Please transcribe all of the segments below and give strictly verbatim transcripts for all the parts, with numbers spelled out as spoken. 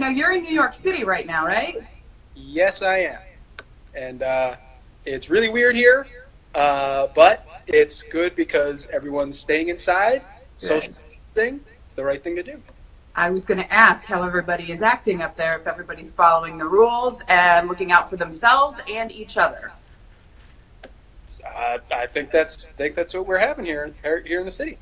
Now, you're in New York City right now, right? Yes, I am. And uh, it's really weird here, uh, but it's good because everyone's staying inside. Social thing, it's the right thing to do. I was going to ask how everybody is acting up there, if everybody's following the rules and looking out for themselves and each other. I, I think that's I think that's what we're having here here in the city.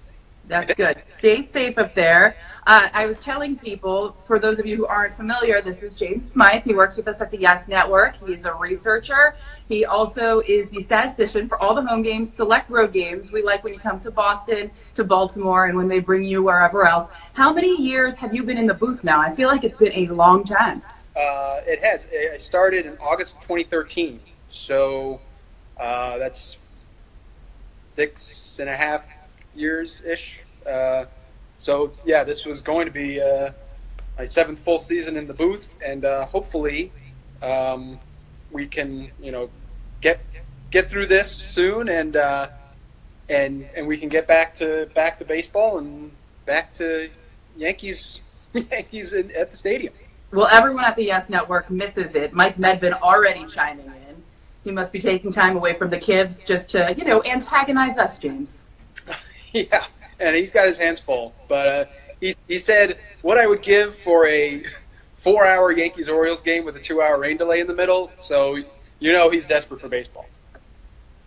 That's good. Stay safe up there. Uh, I was telling people, for those of you who aren't familiar, this is James Smyth. He works with us at the Yes Network. He's a researcher. He also is the statistician for all the home games, select road games. We like when you come to Boston, to Baltimore, and when they bring you wherever else. How many years have you been in the booth now? I feel like it's been a long time. Uh, it has. I started in August of twenty thirteen. So uh, that's six and a half years ish. Uh, so yeah, this was going to be uh, my seventh full season in the booth, and uh, hopefully um, we can, you know, get get through this soon, and uh, and and we can get back to back to baseball and back to Yankees Yankees in, at the stadium. Well, everyone at the Yes Network misses it. Mike Medvin already chiming in. He must be taking time away from the kids just to, you know, antagonize us, James. Yeah, and he's got his hands full. But uh, he, he said what I would give for a four-hour Yankees-Orioles game with a two-hour rain delay in the middle. So, you know, he's desperate for baseball.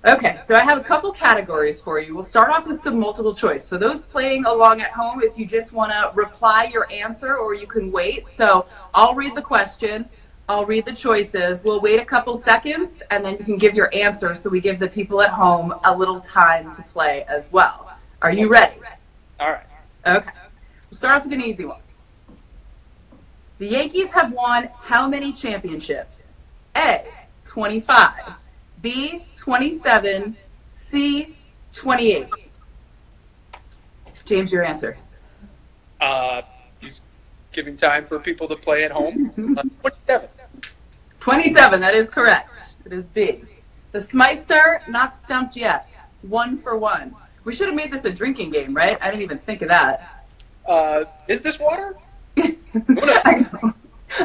Okay, so I have a couple categories for you. We'll start off with some multiple choice. So those playing along at home, if you just want to reply your answer, or you can wait. So I'll read the question. I'll read the choices. We'll wait a couple seconds, and then you can give your answer. So we give the people at home a little time to play as well. Are you ready? All right. Okay. We'll start off with an easy one. The Yankees have won how many championships? A, twenty-five. B, twenty-seven. C, twenty-eight. James, your answer. Uh, he's giving time for people to play at home. uh, twenty-seven. twenty-seven, that is correct. It is B. The Smyster, not stumped yet. One for one. We should have made this a drinking game, right? I didn't even think of that. Uh, is this water? I,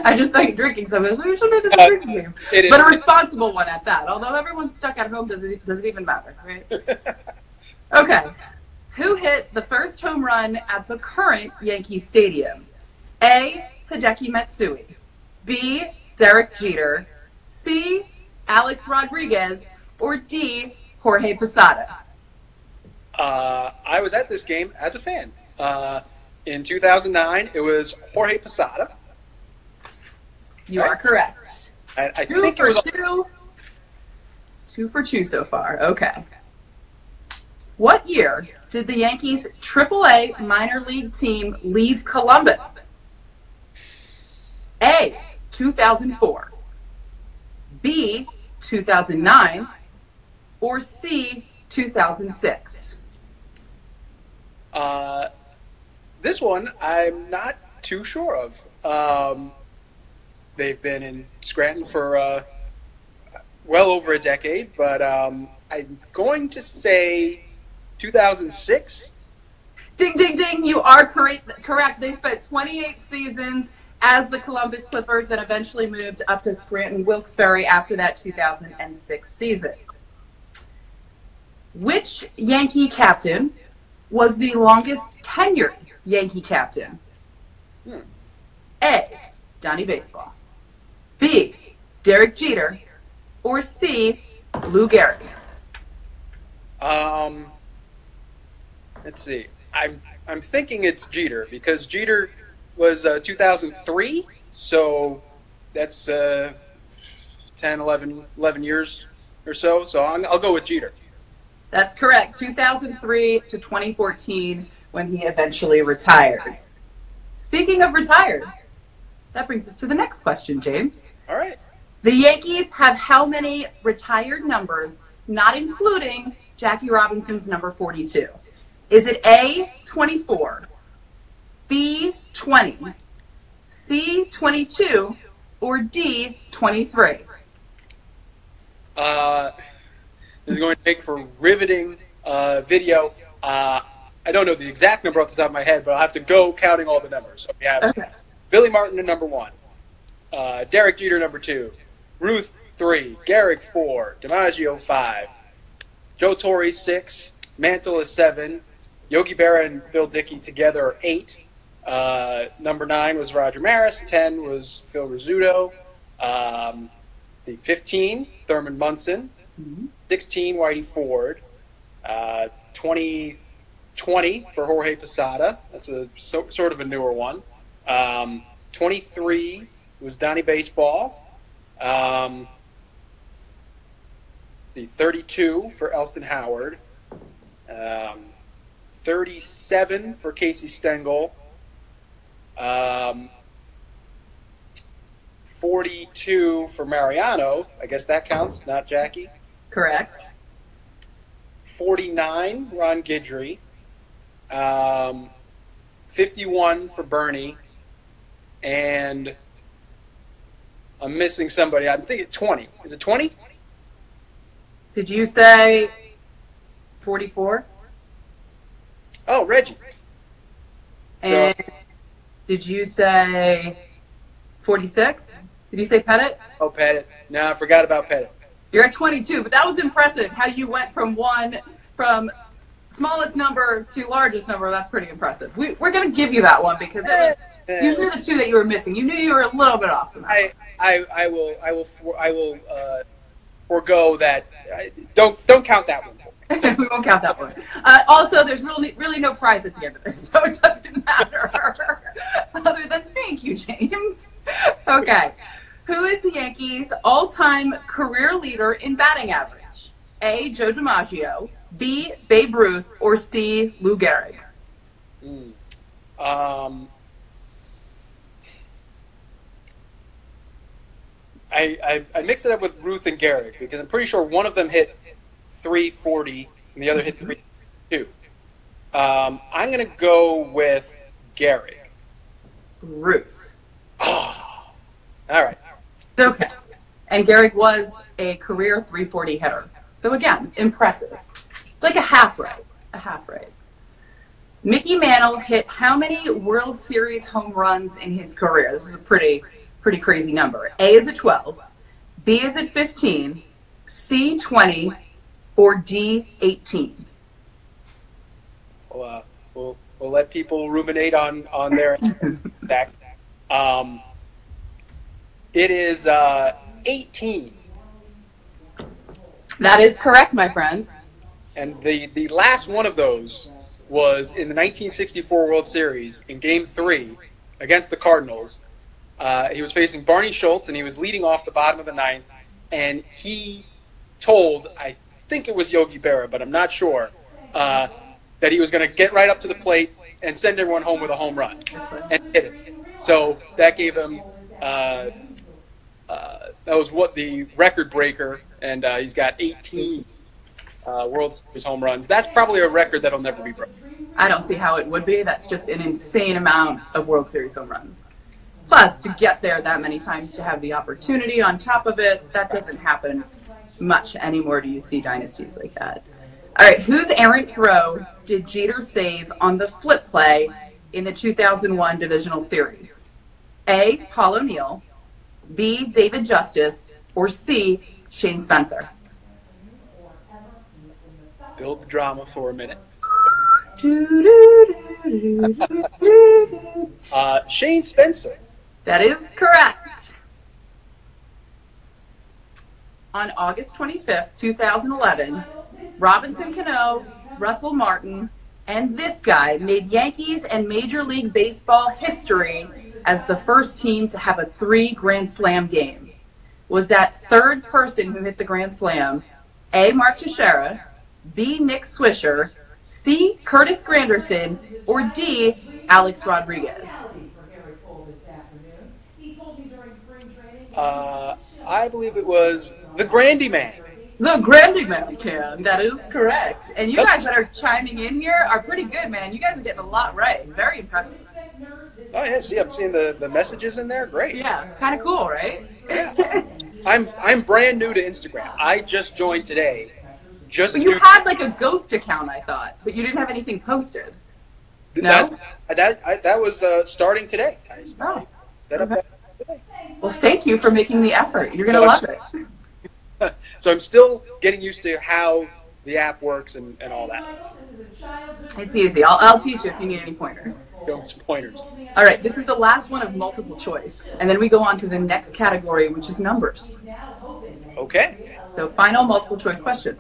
I just saw you drinking, so I was like, we should have made this a drinking game. Uh, but a responsible one at that, although everyone's stuck at home, doesn't, doesn't even matter, right? Okay. Who hit the first home run at the current Yankee Stadium? A, Hideki Matsui. B, Derek Jeter. C, Alex Rodriguez. Or D, Jorge Posada. Uh, I was at this game as a fan. Uh, in two thousand nine, it was Jorge Posada. You right? are correct. I, I two think for it was two. Two for two so far. Okay. What year did the Yankees' triple A minor league team leave Columbus? A, two thousand four. B, two thousand nine. Or C, two thousand six. Uh, this one I'm not too sure of. Um, they've been in Scranton for uh, well over a decade, but um, I'm going to say two thousand six. Ding, ding, ding. You are correct. Correct. They spent twenty-eight seasons as the Columbus Clippers, that eventually moved up to Scranton-Wilkes-Barre after that two thousand six season. Which Yankee captain was the longest tenured Yankee captain? Hmm. A, Donnie Baseball. B, Derek Jeter. Or C, Lou Garrett. Um, let's see. I'm I'm thinking it's Jeter, because Jeter was uh, two thousand three, so that's uh, ten, eleven, eleven years or so. So I'm, I'll go with Jeter. That's correct. two thousand three to twenty fourteen, when he eventually retired. Speaking of retired, that brings us to the next question, James. All right. The Yankees have how many retired numbers, not including Jackie Robinson's number forty-two? Is it A, twenty-four, B, twenty, C, twenty-two, or D, twenty-three? Uh... This is going to make for riveting uh, video. Uh, I don't know the exact number off the top of my head, but I'll have to go counting all the numbers. So we have okay. Billy Martin at number one, uh, Derek Jeter number two, Ruth three, Garrick four, DiMaggio five, Joe Torre six, Mantle is seven, Yogi Berra and Bill Dickey together are eight. Uh, number nine was Roger Maris, ten was Phil Rizzuto, um, let's see, fifteen, Thurman Munson, mm-hmm. sixteen, Whitey Ford, uh, twenty, twenty for Jorge Posada. That's a so, sort of a newer one. Um, twenty-three was Donnie Baseball. Um, the thirty-two for Elston Howard. Um, thirty-seven for Casey Stengel. Um, forty-two for Mariano. I guess that counts, not Jackie. Correct. forty-nine, Ron Guidry. Um, fifty-one for Bernie. And I'm missing somebody. I'm thinking twenty. Is it twenty? Did you say forty-four? Oh, Reggie. And so, did you say forty-six? Did you say Pettit? Oh, Pettit. No, I forgot about Pettit. You're at twenty-two, but that was impressive how you went from one, from smallest number to largest number. That's pretty impressive. We, we're going to give you that one because it was, you knew the two that you were missing. You knew you were a little bit off. I, I, I will, I will, for, I will uh, forego that. I, don't, don't count that one. We won't count that one. Uh, also, there's really, really no prize at the end of this, so it doesn't matter. Other than thank you, James. Okay. Who is the Yankees' all-time career leader in batting average? A, Joe DiMaggio, B, Babe Ruth, or C, Lou Gehrig? Mm. Um, I, I, I mix it up with Ruth and Gehrig because I'm pretty sure one of them hit three forty and the other hit three two. Um, I'm going to go with Gehrig. Ruth. Oh, all right. Okay. And Garrick was a career three forty hitter. So again, impressive. It's like a half right. A half right. Mickey Mantle hit how many World Series home runs in his career? This is a pretty, pretty crazy number. A is at twelve, B is at fifteen, C twenty, or D eighteen. Well, uh, we'll we'll let people ruminate on on their back. Um, It is uh, eighteen. That is correct, my friend. And the, the last one of those was in the nineteen sixty-four World Series in Game three against the Cardinals. Uh, he was facing Barney Schultz, and he was leading off the bottom of the ninth. And he told, I think it was Yogi Berra, but I'm not sure, uh, that he was going to get right up to the plate and send everyone home with a home run. And hit it. So that gave him... Uh, Uh, that was what the record breaker, and uh, he's got eighteen uh, World Series home runs. That's probably a record that'll never be broken. I don't see how it would be. That's just an insane amount of World Series home runs. Plus, to get there that many times, to have the opportunity on top of it, that doesn't happen much anymore. Do you see dynasties like that? All right, whose errant throw did Jeter save on the flip play in the two thousand one Divisional Series? A, Paul O'Neill, B, David Justice, or C, Shane Spencer? Build the drama for a minute. uh, Shane Spencer. That is correct. On August twenty-fifth, two thousand eleven, Robinson Cano, Russell Martin, and this guy made Yankees and Major League Baseball history as the first team to have a three Grand Slam game. Was that third person who hit the Grand Slam A, Mark Teixeira, B, Nick Swisher, C, Curtis Granderson, or D, Alex Rodriguez? Uh, I believe it was the Grandy Man. The Grandy Man, Cam. That is correct. And you guys that are chiming in here are pretty good, man. You guys are getting a lot right. Very impressive. Oh, yeah, see, I'm seeing the, the messages in there. Great. Yeah, kind of cool, right? Yeah. I'm I'm brand new to Instagram. I just joined today. Just but you had like a ghost account, I thought, but you didn't have anything posted. No? That, that, I, that was uh, starting today. I started. Oh, set up that today. Well, thank you for making the effort. You're going to love it. So I'm still getting used to how the app works and, and all that. It's easy. I'll, I'll teach you if you need any pointers. pointers. All right, this is the last one of multiple choice. And then we go on to the next category, which is numbers. Okay. So final multiple choice question.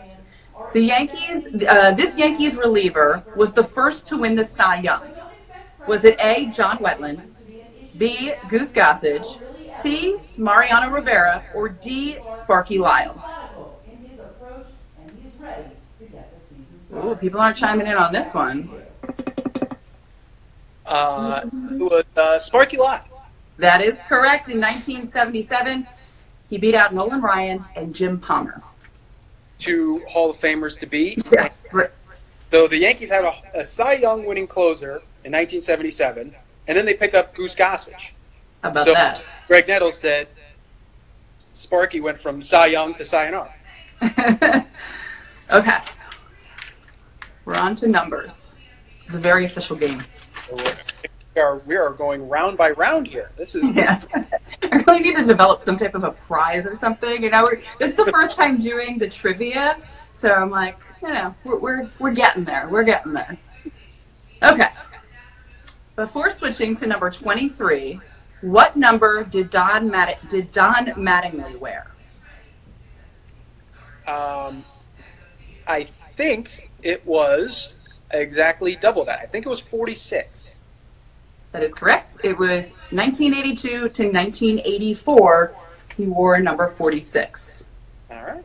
The Yankees, uh, this Yankees reliever was the first to win the Cy Young. Was it A, John Wetland, B, Goose Gossage, C, Mariano Rivera, or D, Sparky Lyle? Ooh, people aren't chiming in on this one. Uh, it was uh, Sparky Lyle. That is correct. In nineteen seventy-seven, he beat out Nolan Ryan and Jim Palmer. Two Hall of Famers to beat. Yeah. So the Yankees had a, a Cy Young winning closer in nineteen seventy-seven, and then they picked up Goose Gossage. How about so that? Greg Nettles said Sparky went from Cy Young to sayonara. Okay. We're on to numbers. It's a very official game. We are, we are going round by round here. This is. Yeah. I really need to develop some type of a prize or something. You know, we're, this is the first time doing the trivia, so I'm like, you know, we're we're we're getting there. We're getting there. Okay. Before switching to number twenty-three, what number did Don Matt did Don Mattingly wear? Um, I think it was exactly double that. I think it was forty-six. That is correct. It was nineteen eighty-two to nineteen eighty-four. He wore number forty-six. All right.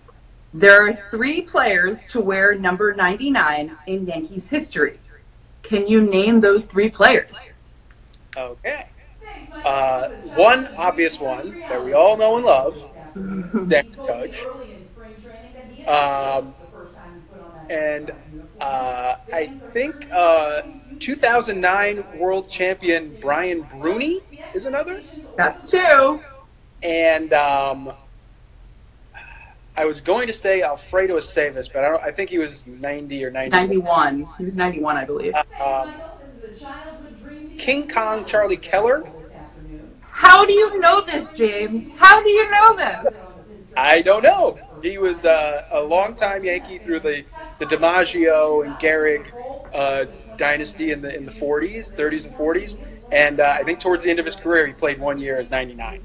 There are three players to wear number ninety-nine in Yankees history. Can you name those three players? Okay. Uh, one obvious one that we all know and love, Derek Judge. Um, and uh, I think... Uh, two thousand nine world champion Brian Bruni is another. That's two. And um, I was going to say Alfredo Aceves, but I, don't, I think he was ninety or ninety-one. ninety-one. He was ninety-one, I believe. Uh, um, King Kong Charlie Keller. How do you know this, James? How do you know this? I don't know. He was uh, a longtime Yankee through the, the DiMaggio and Garrick uh, dynasty in the in the forties, thirties and forties, and uh, I think towards the end of his career he played one year as ninety-nine.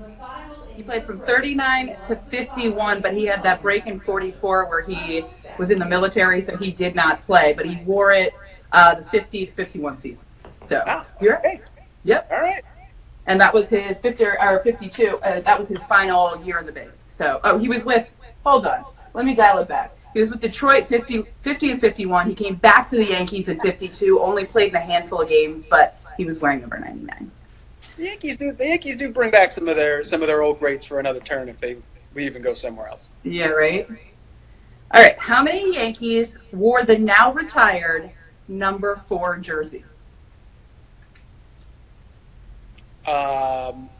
He played from thirty-nine to fifty-one, but he had that break in forty-four where he was in the military, so he did not play, but he wore it uh, the fifty to fifty-one season. So ah, you're okay. Yep. All right. And that was his fifty or fifty-two. Uh, that was his final year in the base. So oh, he was with. Hold on. Let me dial it back. He was with Detroit fifty, fifty and fifty-one. He came back to the Yankees in fifty-two, only played in a handful of games, but he was wearing number ninety-nine. The Yankees do, the Yankees do bring back some of their some of their old greats for another turn if they leave and go somewhere else. Yeah, right? All right. How many Yankees wore the now retired number four jersey? Um,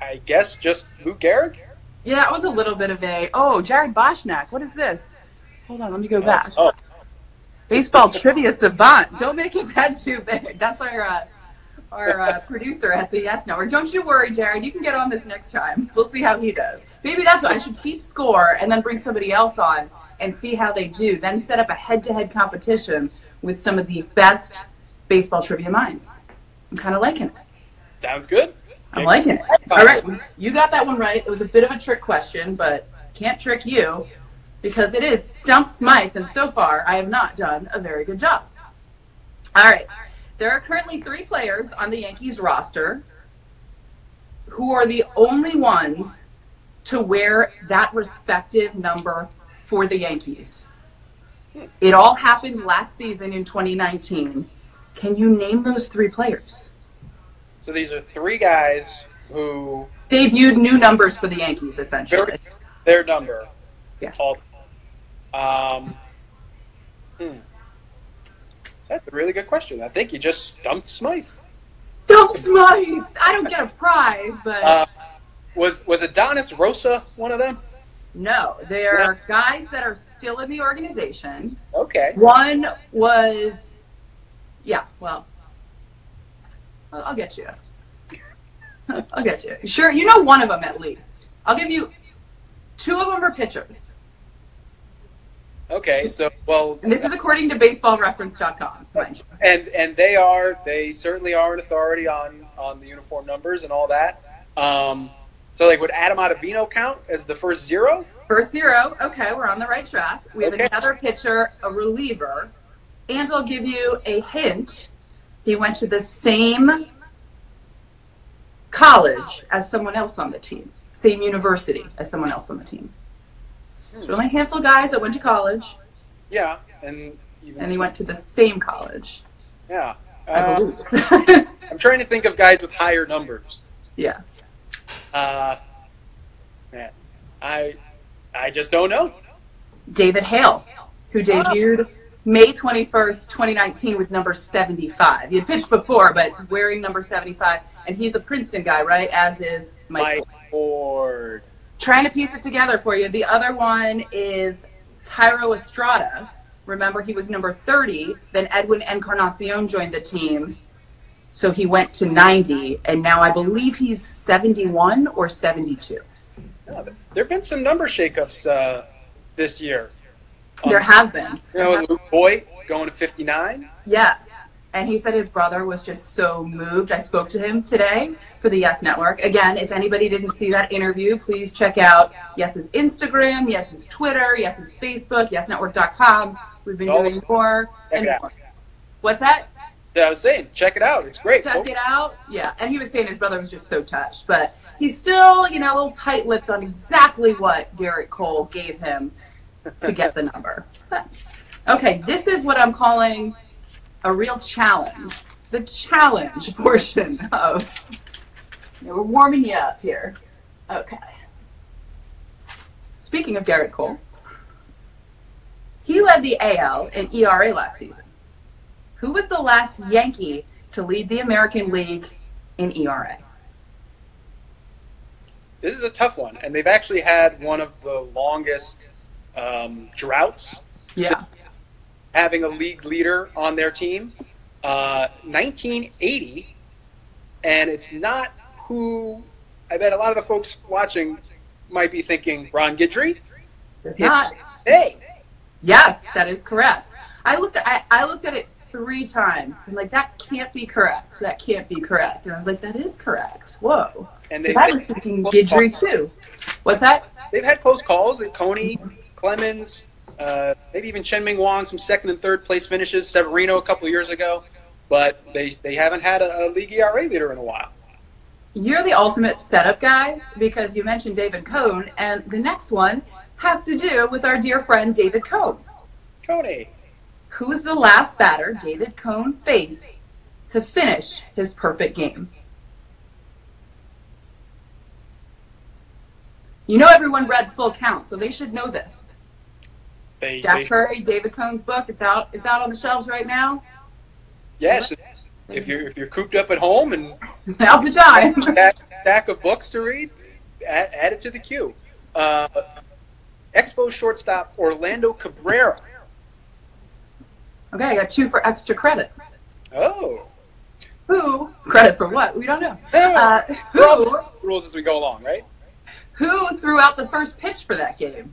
I guess just Lou Gehrig? Yeah, that was a little bit of a, oh, Jared Boschnack, what is this? Hold on, let me go back. Oh. Baseball trivia savant. Don't make his head too big. That's our uh, our uh, producer at the Yes Network. Don't you worry, Jared. You can get on this next time. We'll see how he does. Maybe that's what I should keep score and then bring somebody else on and see how they do. Then set up a head-to-head competition with some of the best baseball trivia minds. I'm kind of liking it. Sounds good. I'm liking it. All right, you got that one right. It was a bit of a trick question, but can't trick you because it is Stump Smyth, and so far I have not done a very good job. All right, there are currently three players on the Yankees roster who are the only ones to wear that respective number for the Yankees. It all happened last season in twenty nineteen. Can you name those three players? So these are three guys who debuted new numbers for the Yankees, essentially. Their number. Yeah. All, um, hmm. That's a really good question. I think you just stumped Smyth. Stump Smyth! I don't get a prize, but... Uh, was, was Adonis Rosa one of them? No. There are guys that are still in the organization. Okay. One was... Yeah, well... I'll get you. I'll get you. Sure, you know one of them at least. I'll give you two of them are pitchers. Okay, so, well... And this is according to baseball reference dot com. And and they are, they certainly are an authority on, on the uniform numbers and all that. Um, so, like, would Adam Ottavino count as the first zero? First zero. Okay, we're on the right track. We have okay. another pitcher, a reliever, and I'll give you a hint. He went to the same college as someone else on the team, same university as someone else on the team. There's only a handful of guys that went to college. Yeah, and and he went to the same college. Yeah, I believe. Uh, I'm trying to think of guys with higher numbers. Yeah. Uh, man, I I just don't know. David Hale, who debuted May twenty-first, twenty nineteen, with number seventy-five. He had pitched before, but wearing number seventy-five, and he's a Princeton guy, right? As is Mike Ford. Trying to piece it together for you. The other one is Tyro Estrada. Remember, he was number thirty. Then Edwin Encarnacion joined the team, so he went to ninety, and now I believe he's seventy-one or seventy-two. Yeah, there have been some number shakeups uh, this year. There um, have been. You know, Luke Boyd going to fifty-nine. Yes. And he said his brother was just so moved. I spoke to him today for the Yes Network. Again, if anybody didn't see that interview, please check out Yes's Instagram, Yes's Twitter, Yes's Facebook, yes network dot com. We've been doing more and more. What's that? I was saying, check it out. It's great. Check it out. Yeah. And he was saying his brother was just so touched. But he's still, you know, a little tight-lipped on exactly what Gerrit Cole gave him to get the number. Okay, this is what I'm calling a real challenge, the challenge portion of, you know, we're warming you up here. Okay. Speaking of Gerrit Cole, he led the A L in E R A last season. Who was the last Yankee to lead the American League in E R A? This is a tough one, and they've actually had one of the longest um, droughts. Yeah. So having a league leader on their team, uh, nineteen eighty, and it's not who, I bet a lot of the folks watching might be thinking Ron Guidry. It's not. Hey. Yes, that is correct. I looked at, I, I looked at it three times. I'm like, that can't be correct. That can't be correct. And I was like, that is correct. Whoa. And they, I was thinking Guidry too. What's that? They've had close calls at Coney, Clemens, Uh, maybe even Chen-Ming Huang, some second and third place finishes, Severino a couple years ago, but they they haven't had a, a league E R A leader in a while. You're the ultimate setup guy because you mentioned David Cone, and the next one has to do with our dear friend David Cone. Coney. Who was the last batter David Cone faced to finish his perfect game? You know everyone read Full Count, so they should know this. They, Jack they, Curry, David Cone's book. It's out. It's out on the shelves right now. Yes, if you're if you're cooped up at home and now's the time. Stack, stack of books to read. Add, add it to the queue. Uh, Expo shortstop Orlando Cabrera. Okay, I got two for extra credit. Oh. Who credit for what? We don't know. Uh, who rules as we go along, right? Who threw out the first pitch for that game?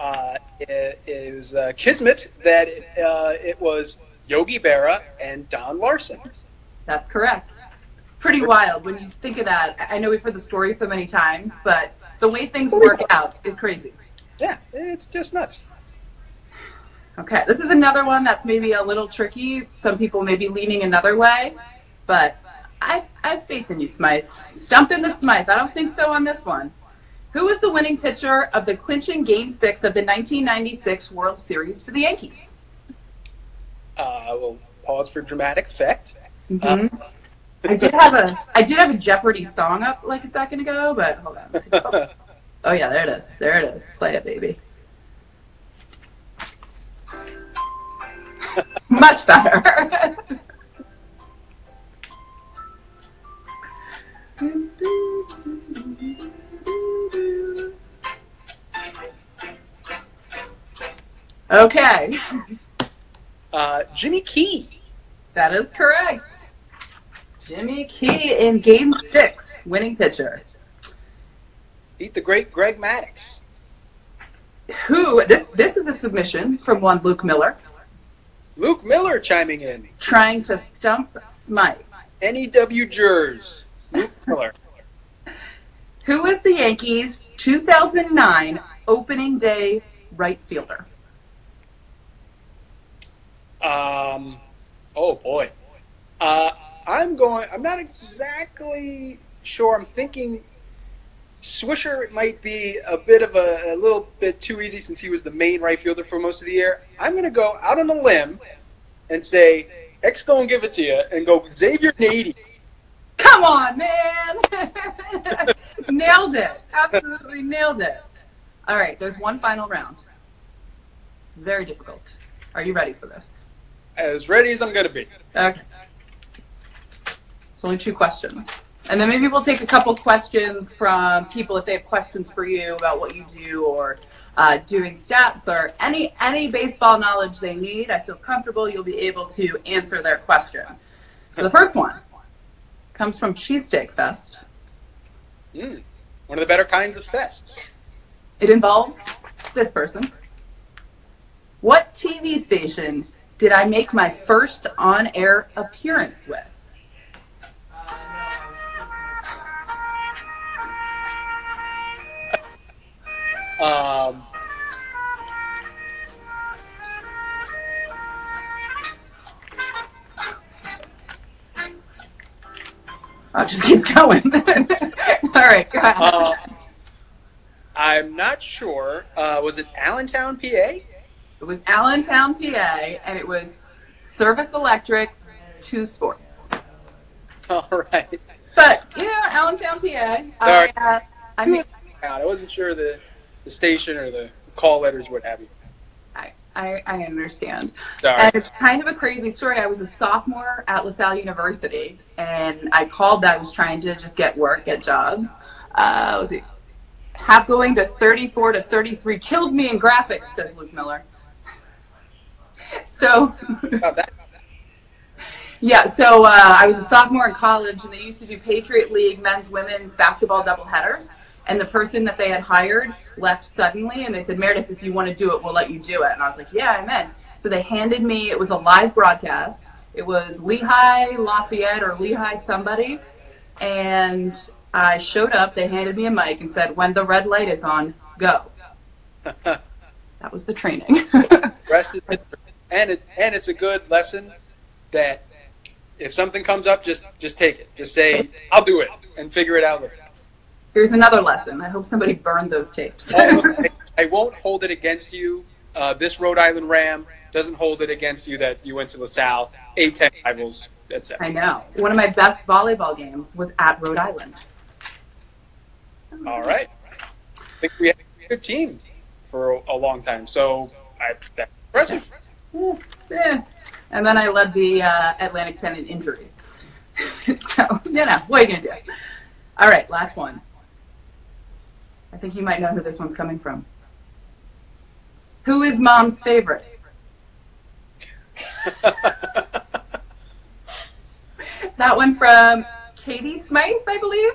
Uh, it, it was uh, kismet that it, uh, it was Yogi Berra and Don Larson. That's correct. It's pretty wild when you think of that. I know we've heard the story so many times, but the way things work out is crazy. Yeah, it's just nuts. Okay, this is another one that's maybe a little tricky. Some people may be leaning another way, but I have faith in you, Smyth. Stump in the Smyth. I don't think so on this one. Who was the winning pitcher of the clinching Game Six of the nineteen ninety-six World Series for the Yankees? Uh, we'll pause for dramatic effect. Mm-hmm. uh, I did have a I did have a Jeopardy song up like a second ago, but hold on. Let's see. Oh yeah, there it is. There it is. Play it, baby. Much better. Okay. Uh, Jimmy Key. That is correct. Jimmy Key in game six, winning pitcher. Beat the great Greg Maddux. Who, this this is a submission from one Luke Miller. Luke Miller chiming in. Trying to stump Smythe. N E W Jers, Luke Miller. Who is the Yankees' two thousand nine opening day right fielder? Um, oh boy. Uh, I'm going, I'm not exactly sure. I'm thinking Swisher might be a bit of a, a little bit too easy since he was the main right fielder for most of the year. I'm going to go out on a limb and say, X go and give it to you, and go Xavier Nady. Come on, man. Nailed it. Absolutely nailed it. All right, there's one final round. Very difficult. Are you ready for this? As ready as I'm going to be. Okay. It's only two questions. And then maybe we'll take a couple questions from people if they have questions for you about what you do or uh, doing stats or any any baseball knowledge they need. I feel comfortable you'll be able to answer their question. So the first one comes from Cheesesteak Fest. Mm, one of the better kinds of fests. It involves this person. What T V station did I make my first on-air appearance with? Um, oh, it just keeps going. All right, go ahead. Uh, I'm not sure. Uh, was it Allentown, P A? It was Allentown, P A, and it was Service Electric, Two Sports. All right. But, you know, Allentown, P A. I, uh, I, mean, I wasn't sure that... the station or the call letters, what have you. I, I, I understand. Sorry. And it's kind of a crazy story. I was a sophomore at LaSalle University, and I called that. I was trying to just get work, get jobs. Uh, let's see. Hap going to thirty-four to thirty-three kills me in graphics, says Luke Miller. So, about that. Yeah, so uh, I was a sophomore in college, and they used to do Patriot League men's, women's basketball doubleheaders. And the person that they had hired left suddenly, and they said, Meredith, if you want to do it, we'll let you do it. And I was like, yeah, I'm in. So they handed me, it was a live broadcast. It was Lehigh Lafayette or Lehigh somebody. And I showed up, they handed me a mic and said, when the red light is on, go. That was the training. Rest is, and, it, and it's a good lesson that if something comes up, just, just take it. Just say, I'll do it, and figure it out later. Here's another lesson. I hope somebody burned those tapes. I, I won't hold it against you. Uh, this Rhode Island Ram doesn't hold it against you that you went to LaSalle, A ten rivals, et cetera. I know. One of my best volleyball games was at Rhode Island. All right. I think we had a good team for a, a long time, so I, that's impressive. Yeah. And then I led the uh, Atlantic ten in injuries. So, you know, what are you going to do? All right, last one. I think you might know who this one's coming from. Who is mom's favorite? That one from Katie Smyth, I believe?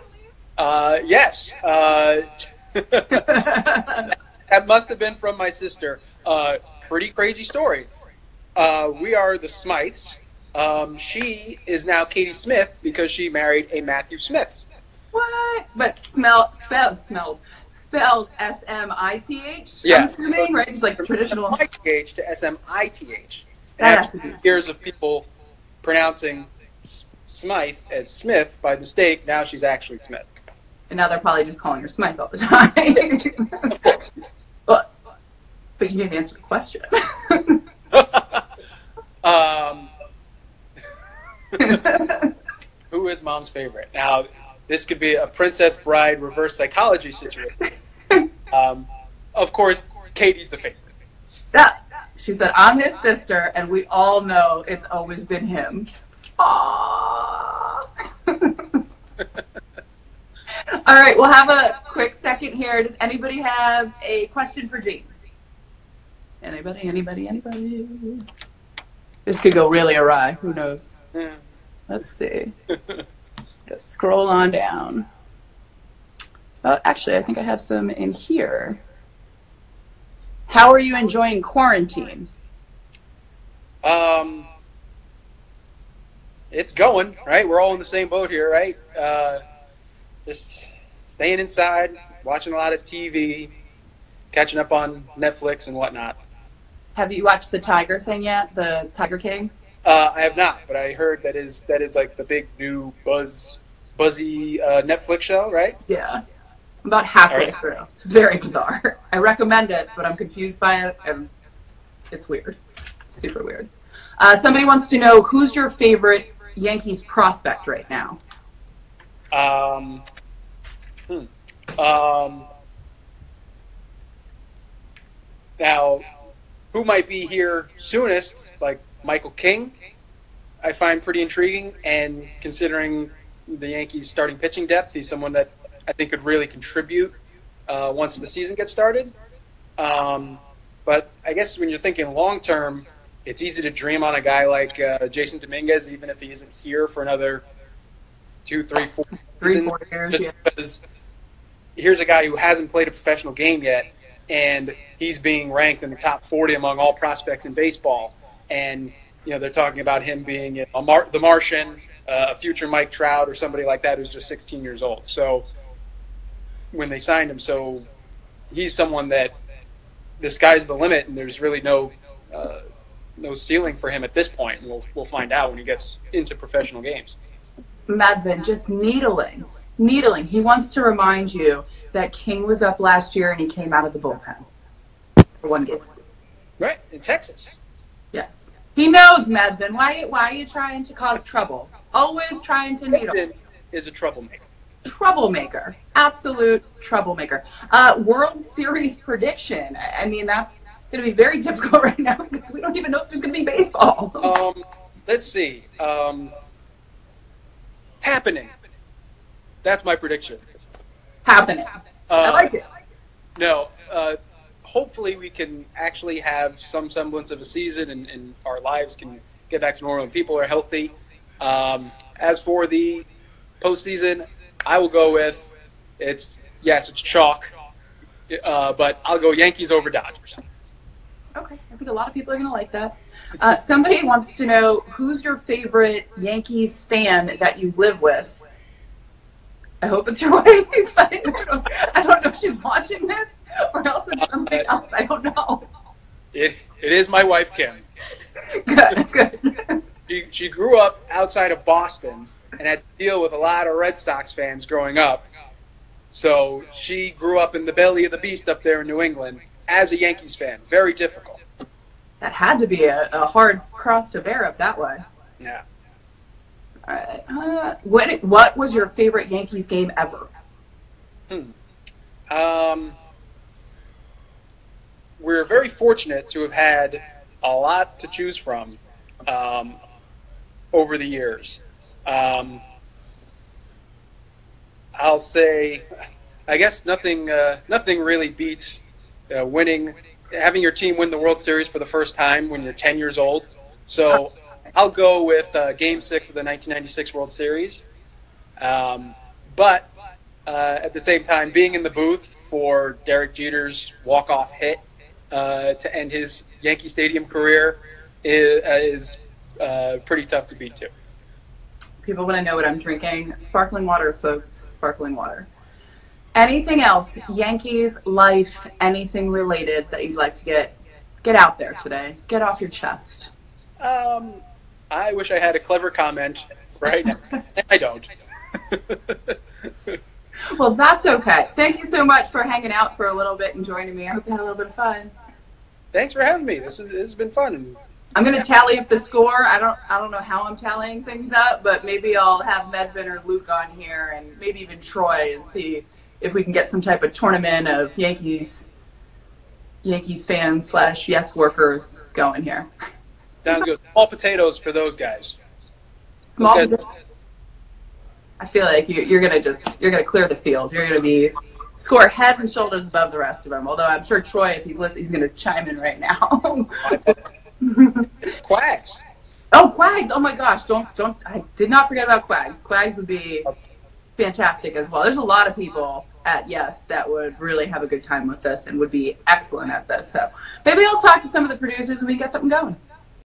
Uh, yes. Uh, that must have been from my sister. Uh, pretty crazy story. Uh, we are the Smyths. Um, she is now Katie Smith because she married a Matthew Smith. What? But smelled, spelled, smelled, spelled S M I T H, yeah. I'm assuming, right? It's like traditional. S M I T H to S M I T H. That has to be. Years of people pronouncing Smythe as Smith by mistake. Now she's actually Smith. And now they're probably just calling her Smythe all the time. Of course. Well, but you didn't answer the question. um, who is mom's favorite? Now... this could be a Princess Bride reverse psychology situation. Um, of course, Katie's the favorite. Yeah. She said, I'm his sister, and we all know it's always been him. Aww. All right, we'll have a quick second here. Does anybody have a question for James? Anybody, anybody, anybody? This could go really awry. Who knows? Yeah. Let's see. Just scroll on down. Uh, actually, I think I have some in here. How are you enjoying quarantine? Um, it's going, right? We're all in the same boat here, right? Uh, just staying inside, watching a lot of T V, catching up on Netflix and whatnot. Have you watched the Tiger thing yet? The Tiger King? Uh, I have not, but I heard that is that is like the big new buzz, buzzy uh, Netflix show, right? Yeah. I'm about halfway right. through. It's very bizarre. I recommend it, but I'm confused by it, and it's weird. It's super weird. Uh, somebody wants to know, who's your favorite Yankees prospect right now? Um, hmm. um, now, who might be here soonest, like Michael King, I find pretty intriguing, and considering the Yankees' starting pitching depth, he's someone that I think could really contribute uh, once the season gets started. Um, but I guess when you're thinking long-term, it's easy to dream on a guy like uh, Jason Dominguez, even if he isn't here for another two, three, four, three, four years. Yeah. Because here's a guy who hasn't played a professional game yet, and he's being ranked in the top forty among all prospects in baseball. And, you know, they're talking about him being a Mar- the Martian, uh, a future Mike Trout or somebody like that who's just sixteen years old. So when they signed him, so he's someone that the sky's the limit, and there's really no uh, no ceiling for him at this point. And we'll, we'll find out when he gets into professional games. Madvin, just needling, needling. He wants to remind you that King was up last year and he came out of the bullpen for one game. Right, in Texas. Yes. He knows, Madvin. Why, why are you trying to cause trouble? Always trying to needle. Madvin is a troublemaker. Troublemaker. Absolute troublemaker. Uh, World Series prediction. I mean, that's going to be very difficult right now because we don't even know if there's going to be baseball. Um, let's see. Um, happening. That's my prediction. Happening. Uh, I like it. No. Uh, hopefully we can actually have some semblance of a season, and, and our lives can get back to normal and people are healthy. Um, as for the postseason, I will go with it's yes, it's chalk, uh, but I'll go Yankees over Dodgers. Okay, I think a lot of people are going to like that. Uh, somebody wants to know, who's your favorite Yankees fan that you live with? I hope it's your wife. I don't, I don't know if she's watching this. Or else it's something else. I don't know. It, it is my wife, Kim. Good, good. She, she grew up outside of Boston and had to deal with a lot of Red Sox fans growing up. So she grew up in the belly of the beast up there in New England as a Yankees fan. Very difficult. That had to be a, a hard cross to bear up that way. Yeah. All right. Uh, what, what was your favorite Yankees game ever? Hmm. Um... We're very fortunate to have had a lot to choose from um, over the years. Um, I'll say, I guess nothing uh, nothing really beats uh, winning, having your team win the World Series for the first time when you're ten years old. So I'll go with uh, Game six of the nineteen ninety-six World Series. Um, but uh, at the same time, being in the booth for Derek Jeter's walk-off hit Uh, to end his Yankee Stadium career is, is uh, pretty tough to beat, too. People want to know what I'm drinking. Sparkling water, folks. Sparkling water. Anything else, Yankees, life, anything related that you'd like to get get out there today? Get off your chest. Um, I wish I had a clever comment right now. I don't. Well, that's okay. Thank you so much for hanging out for a little bit and joining me. I hope you had a little bit of fun. Thanks for having me. This is, this has been fun. I'm going to tally up the score. I don't I don't know how I'm tallying things up, but maybe I'll have Medvin or Luke on here and maybe even Troy and see if we can get some type of tournament of Yankees Yankees fans slash yes workers going here. Sounds good. Small potatoes for those guys. Small those guys. potatoes. I feel like you, you're gonna just you're gonna clear the field. You're gonna be score head and shoulders above the rest of them. Although I'm sure Troy, if he's listening, he's gonna chime in right now. Quacks. Oh, Quags! Oh my gosh, don't don't I did not forget about Quags. Quags would be fantastic as well. There's a lot of people at Yes that would really have a good time with this and would be excellent at this. So maybe I'll talk to some of the producers and we can get something going.